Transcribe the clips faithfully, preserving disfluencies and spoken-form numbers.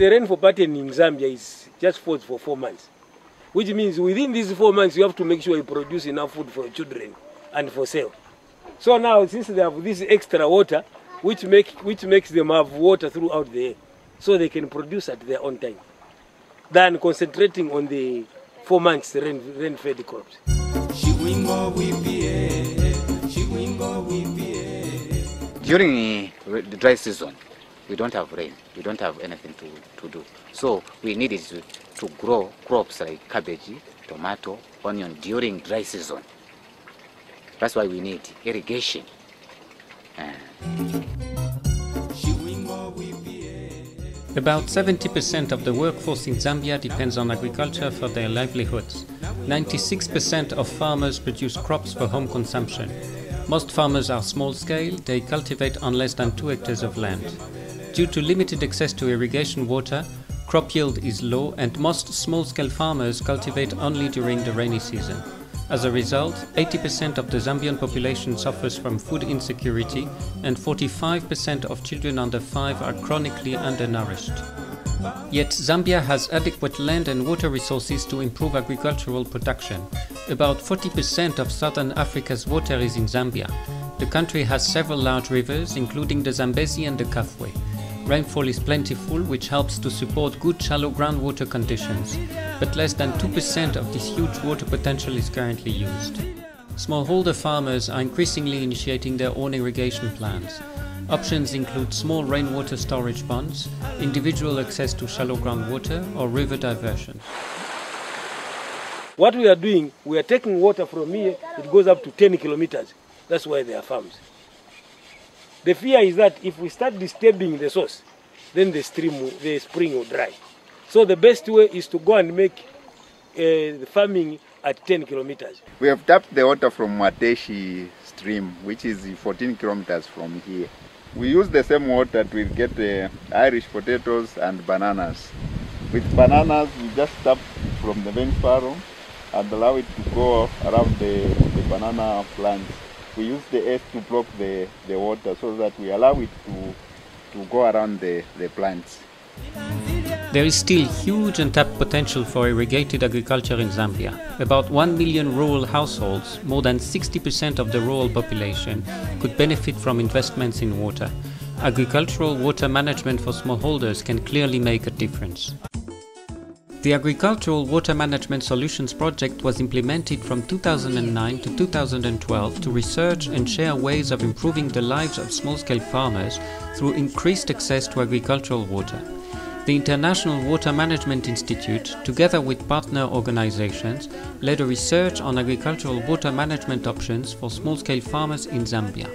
the rainfall pattern in Zambia is just falls for four months, which means within these four months you have to make sure you produce enough food for children and for sale. So now since they have this extra water, which make which makes them have water throughout the year, so they can produce at their own time, than concentrating on the four months rain rain-fed crops. During the dry season, we don't have rain. We don't have anything to, to do. So we needed to, to grow crops like cabbage, tomato, onion during dry season. That's why we need irrigation. Uh. About seventy percent of the workforce in Zambia depends on agriculture for their livelihoods. ninety-six percent of farmers produce crops for home consumption. Most farmers are small scale, they cultivate on less than two hectares of land. Due to limited access to irrigation water, crop yield is low and most small scale farmers cultivate only during the rainy season. As a result, eighty percent of the Zambian population suffers from food insecurity and forty-five percent of children under five are chronically undernourished. Yet Zambia has adequate land and water resources to improve agricultural production. About forty percent of southern Africa's water is in Zambia. The country has several large rivers, including the Zambezi and the Kafue. Rainfall is plentiful, which helps to support good shallow groundwater conditions, but less than two percent of this huge water potential is currently used. Smallholder farmers are increasingly initiating their own irrigation plans. Options include small rainwater storage ponds, individual access to shallow groundwater or river diversion. What we are doing, we are taking water from here, it goes up to ten kilometers. That's why there are farms. The fear is that if we start disturbing the source, then the stream, the spring will dry. So the best way is to go and make uh, farming at ten kilometers. We have tapped the water from Mateshi stream, which is fourteen kilometers from here. We use the same water to get uh, Irish potatoes and bananas. With bananas, we just tap from the vein furrow and allow it to go around the, the banana plants. We use the earth to block the, the water so that we allow it to, to go around the, the plants. There is still huge untapped potential for irrigated agriculture in Zambia. About one million rural households, more than sixty percent of the rural population, could benefit from investments in water. Agricultural water management for smallholders can clearly make a difference. The Agricultural Water Management Solutions project was implemented from two thousand nine to two thousand twelve to research and share ways of improving the lives of small-scale farmers through increased access to agricultural water. The International Water Management Institute, together with partner organizations, led a research on agricultural water management options for small-scale farmers in Zambia.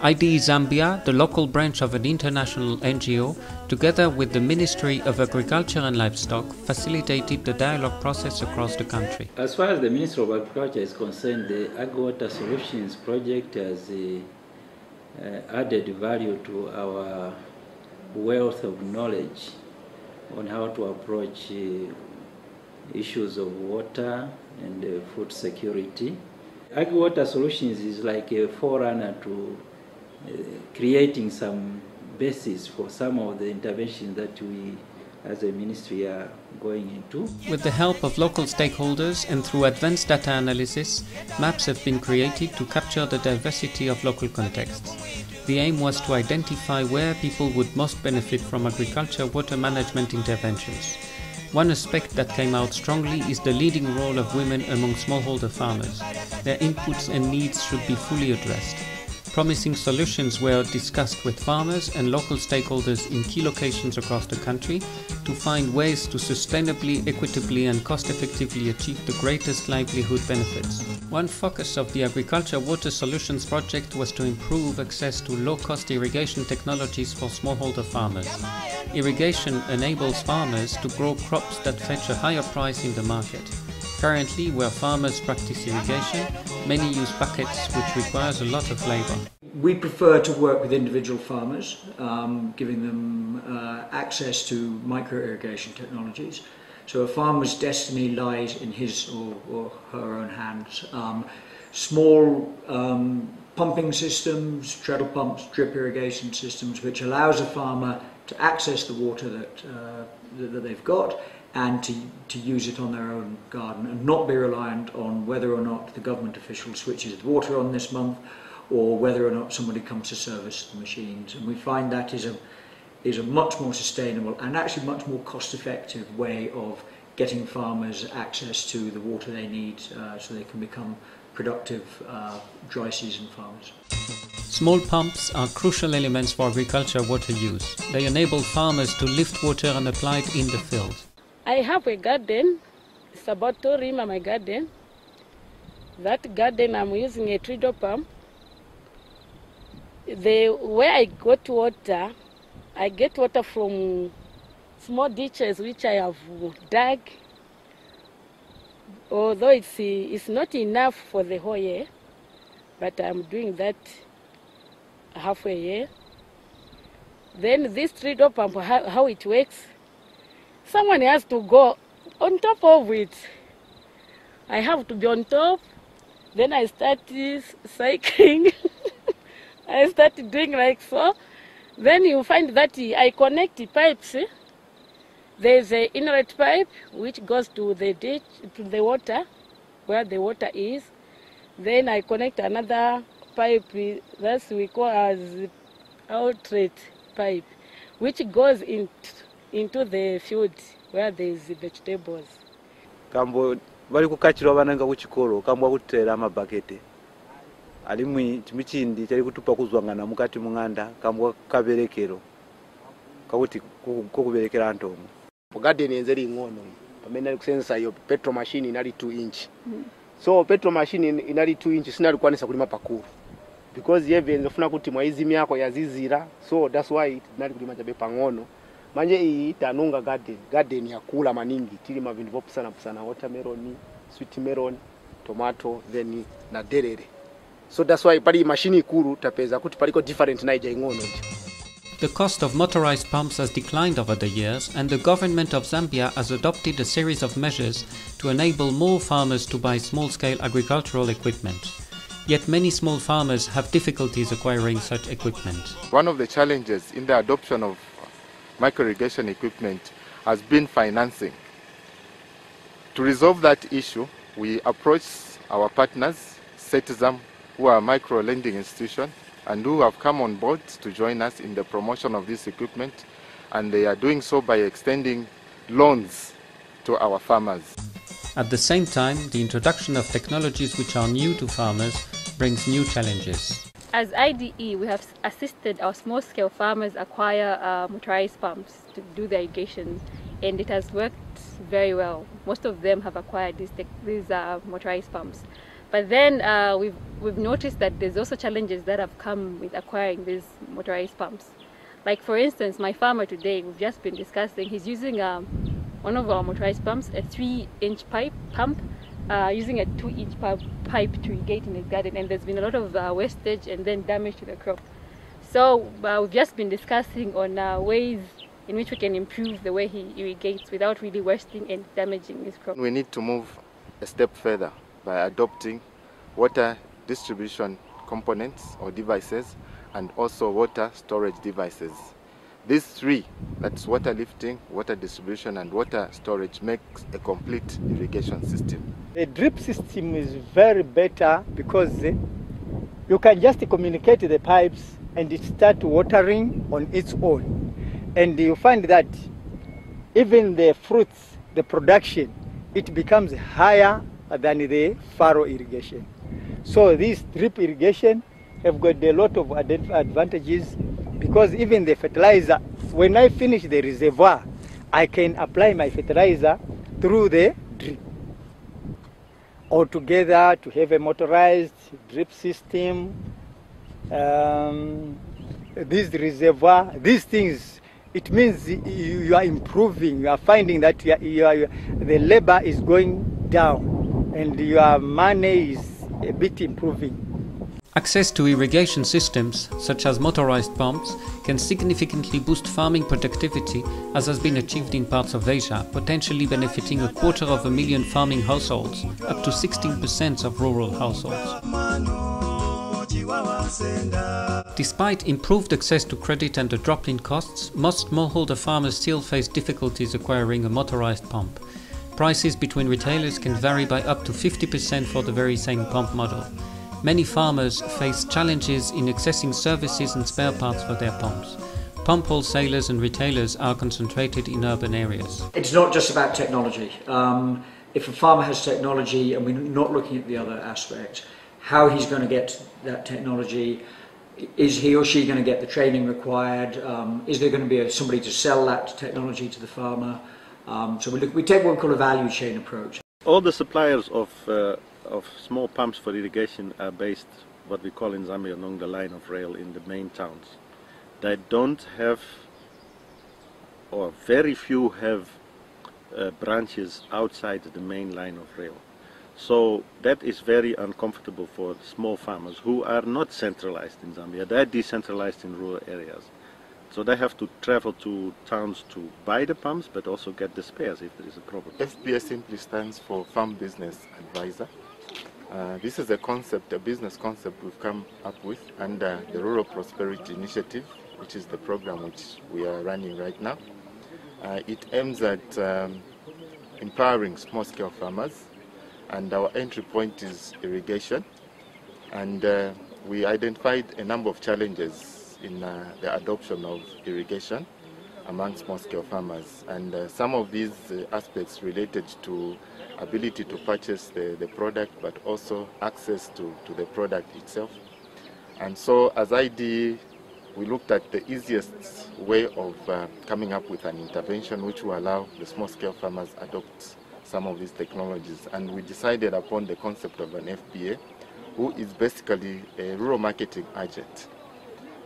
I D E Zambia, the local branch of an international N G O, together with the Ministry of Agriculture and Livestock, facilitated the dialogue process across the country. As far as the Ministry of Agriculture is concerned, the Agwater Solutions project has uh, uh, added value to our wealth of knowledge on how to approach uh, issues of water and uh, food security. Agwater Solutions is like a forerunner to Uh, creating some basis for some of the interventions that we as a ministry are going into. With the help of local stakeholders and through advanced data analysis, maps have been created to capture the diversity of local contexts. The aim was to identify where people would most benefit from agriculture water management interventions. One aspect that came out strongly is the leading role of women among smallholder farmers. Their inputs and needs should be fully addressed. Promising solutions were discussed with farmers and local stakeholders in key locations across the country to find ways to sustainably, equitably and cost-effectively achieve the greatest livelihood benefits. One focus of the Agriculture Water Solutions project was to improve access to low-cost irrigation technologies for smallholder farmers. Irrigation enables farmers to grow crops that fetch a higher price in the market. Currently, where farmers practice irrigation, many use buckets, which requires a lot of labour. We prefer to work with individual farmers, um, giving them uh, access to micro-irrigation technologies. So a farmer's destiny lies in his or, or her own hands. Um, small um, pumping systems, treadle pumps, drip irrigation systems, which allows a farmer to access the water that, uh, that they've got, and to, to use it on their own garden, and not be reliant on whether or not the government official switches the water on this month, or whether or not somebody comes to service the machines. And we find that is a, is a much more sustainable and actually much more cost-effective way of getting farmers access to the water they need uh, so they can become productive uh, dry season farmers. Small pumps are crucial elements for agriculture water use. They enable farmers to lift water and apply it in the field. I have a garden. It's about to rim my garden. That garden I'm using a three-door pump. The where I got water, I get water from small ditches which I have dug. Although it's, it's not enough for the whole year, but I'm doing that halfway year. Then this three-door pump, how, how it works, someone has to go on top of it. I have to be on top, then I start cycling. I start doing like so. Then you find that I connect the pipes. There's an inlet pipe which goes to the ditch, to the water, where the water is. Then I connect another pipe, that's we call as outlet pipe, which goes in, into the field where there is vegetables. Kambo bali kukachira bananga kuchikolo kambo kutera amabakete. Alimwe chimichindi chali kutupa kuzwangana mukati munganda kambo kaberekero. Kakuti kukuberekera antomo. Garden enzeri ngono pamene alikusenza yo petrol machine inali two inch mm. So petrol machine inali two inch sinali kwanisa kulima pakuru because yeve ndofuna kuti mwaizimi yako yazizira, so that's why inali kulima chabe pangono manje iyi tanunga garden garden ya kula maningi tilima vindu vopusana pusana watermelon, sweet melon, tomato then na derere, so that's why pali machine ikuru tapeza kuti paliko different na ija ingono. The cost of motorized pumps has declined over the years, and the government of Zambia has adopted a series of measures to enable more farmers to buy small-scale agricultural equipment. Yet many small farmers have difficulties acquiring such equipment. One of the challenges in the adoption of micro-irrigation equipment has been financing. To resolve that issue, we approached our partners, CETZAM, who are a micro-lending institution, and who have come on board to join us in the promotion of this equipment, and they are doing so by extending loans to our farmers. At the same time, the introduction of technologies which are new to farmers brings new challenges. As I D E, we have assisted our small-scale farmers acquire uh, motorized pumps to do their irrigation, and it has worked very well. Most of them have acquired these, these uh, motorized pumps. But then uh, we've, we've noticed that there's also challenges that have come with acquiring these motorized pumps. Like for instance, my farmer today, we've just been discussing, he's using um, one of our motorized pumps, a three-inch pipe pump, uh, using a two-inch pipe, pipe to irrigate in his garden, and there's been a lot of uh, wastage and then damage to the crop. So uh, we've just been discussing on uh, ways in which we can improve the way he irrigates without really wasting and damaging his crop. We need to move a step further by adopting water distribution components or devices, and also water storage devices. These three, that's water lifting, water distribution and water storage, makes a complete irrigation system. The drip system is very better because you can just communicate the pipes and it starts watering on its own. And you find that even the fruits, the production, it becomes higher than the furrow irrigation. So these drip irrigation have got a lot of advantages, because even the fertilizer, when I finish the reservoir, I can apply my fertilizer through the drip. Altogether, to have a motorized drip system, um, this reservoir, these things, it means you are improving, you are finding that you are, you are, the labor is going down, and your money is a bit improving. Access to irrigation systems, such as motorized pumps, can significantly boost farming productivity, as has been achieved in parts of Asia, potentially benefiting a quarter of a million farming households, up to sixteen percent of rural households. Despite improved access to credit and a drop in costs, most smallholder farmers still face difficulties acquiring a motorized pump. Prices between retailers can vary by up to fifty percent for the very same pump model. Many farmers face challenges in accessing services and spare parts for their pumps. Pump wholesalers and retailers are concentrated in urban areas. It's not just about technology. Um, if a farmer has technology, and we're not looking at the other aspect, how he's going to get that technology, is he or she going to get the training required, um, is there going to be a, somebody to sell that technology to the farmer? Um, so we, look, we take what we call a value chain approach. All the suppliers of, uh, of small pumps for irrigation are based, what we call in Zambia, along the line of rail in the main towns. They don't have, or very few have, uh, branches outside the main line of rail. So that is very uncomfortable for small farmers who are not centralized in Zambia. They are decentralized in rural areas. So they have to travel to towns to buy the pumps, but also get the spares if there is a problem. F B A simply stands for Farm Business Advisor. Uh, this is a concept, a business concept we've come up with under the Rural Prosperity Initiative, which is the program which we are running right now. Uh, it aims at um, empowering small-scale farmers, and our entry point is irrigation. And uh, we identified a number of challenges in uh, the adoption of irrigation among small-scale farmers. And uh, some of these uh, aspects related to ability to purchase the, the product, but also access to, to the product itself. And so as I D E, we looked at the easiest way of uh, coming up with an intervention which will allow the small-scale farmers adopt some of these technologies. And we decided upon the concept of an F B A, who is basically a rural marketing agent.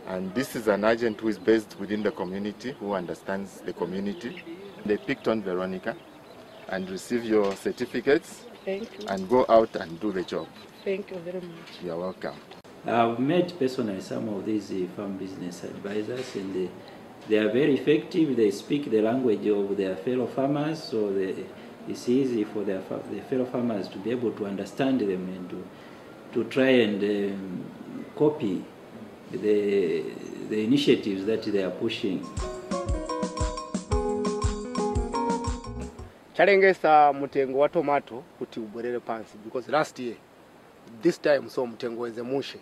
And this is an agent who is based within the community, who understands the community. They picked on Veronica and receive your certificates. Thank you. And go out and do the job. Thank you very much. You're welcome. I've met personally some of these uh, farm business advisors, and they, they are very effective. They speak the language of their fellow farmers, so they, it's easy for their, the fellow farmers to be able to understand them and to, to try and um, copy the, the initiatives that they are pushing. Chalengesa mutengo wa tomato kuti uborere pansi, because last year this time so mutengo weze mushe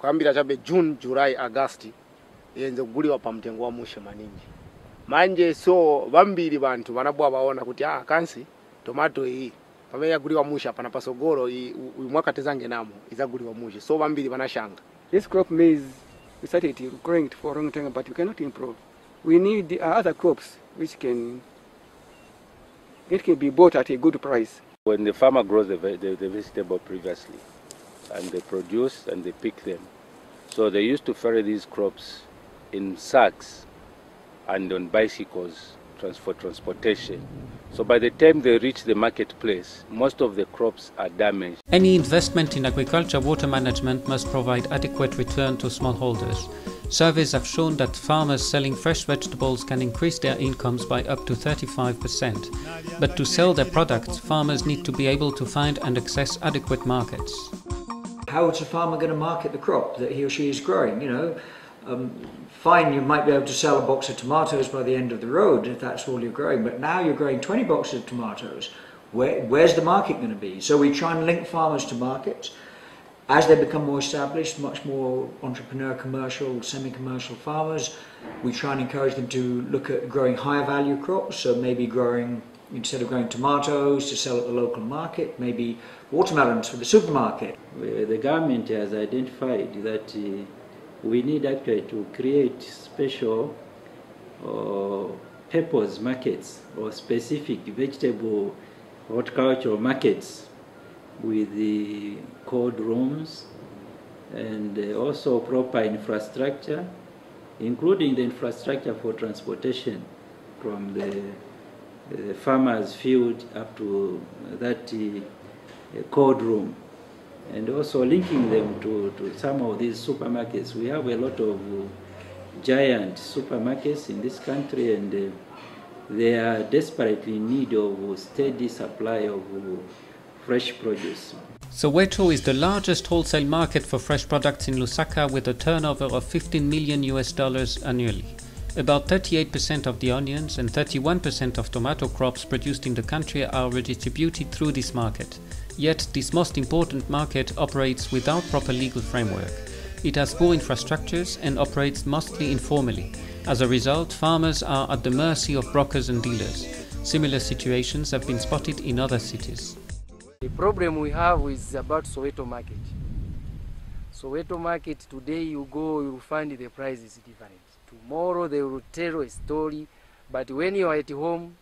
kwambira chabe June, July, August yenze kuguliwa pa mutengo wa mushe maningi manje, so vambiri bantu vanabwa baona kuti ah kansi tomato iyi pamenya kuguliwa mushe pana pasogoro uyu mwaka tezange namo izaguliwa mushe, so vambiri vanashanga. This crop maize, we started growing it for a long time, but we cannot improve. We need other crops which can It can be bought at a good price. When the farmer grows the, the, the vegetable previously, and they produce and they pick them, so they used to ferry these crops in sacks and on bicycles for transportation. So by the time they reach the marketplace, most of the crops are damaged. Any investment in agriculture water management must provide adequate return to smallholders. Surveys have shown that farmers selling fresh vegetables can increase their incomes by up to thirty-five percent. But to sell their products, farmers need to be able to find and access adequate markets. How is a farmer going to market the crop that he or she is growing? You know, um, fine, you might be able to sell a box of tomatoes by the end of the road if that's all you're growing, but now you're growing twenty boxes of tomatoes. Where, where's the market going to be? So we try and link farmers to markets. As they become more established, much more entrepreneur, commercial, semi-commercial farmers, we try and encourage them to look at growing higher value crops. So maybe growing, instead of growing tomatoes to sell at the local market, maybe watermelons for the supermarket. The government has identified that uh, we need actually to create special uh, purpose markets or specific vegetable horticultural markets with the cold rooms and also proper infrastructure, including the infrastructure for transportation from the farmer's field up to that cold room, and also linking them to, to some of these supermarkets. We have a lot of giant supermarkets in this country, and they are desperately in need of steady supply of fresh produce. Soweto is the largest wholesale market for fresh products in Lusaka with a turnover of fifteen million US dollars annually. About thirty-eight percent of the onions and thirty-one percent of tomato crops produced in the country are redistributed through this market. Yet this most important market operates without proper legal framework. It has poor infrastructures and operates mostly informally. As a result, farmers are at the mercy of brokers and dealers. Similar situations have been spotted in other cities. The problem we have is about Soweto market. Soweto market today you go, you find the price is different. Tomorrow they will tell a story, but when you are at home,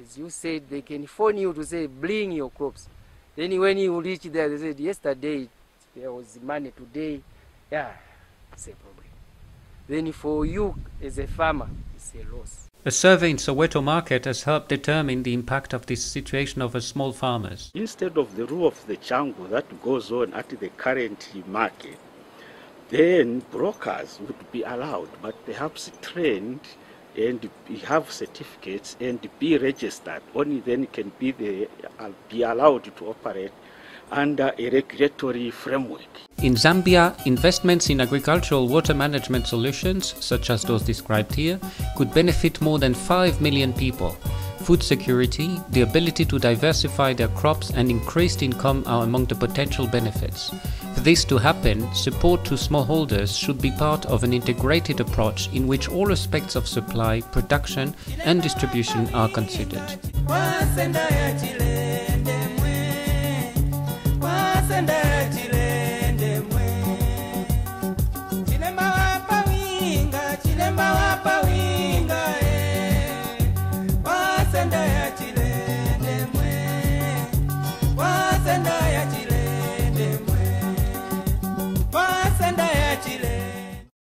as you said, they can phone you to say bring your crops. Then when you reach there, they said yesterday there was money, today, yeah, it's a problem. Then for you as a farmer, it's a loss. A survey in Soweto market has helped determine the impact of this situation over small farmers. Instead of the rule of the jungle that goes on at the current market, then brokers would be allowed, but perhaps trained and have certificates and be registered. Only then can be, the, be allowed to operate under a regulatory framework. In Zambia, investments in agricultural water management solutions, such as those described here, could benefit more than five million people. Food security, the ability to diversify their crops and increased income are among the potential benefits. For this to happen, support to smallholders should be part of an integrated approach in which all aspects of supply, production and distribution are considered. And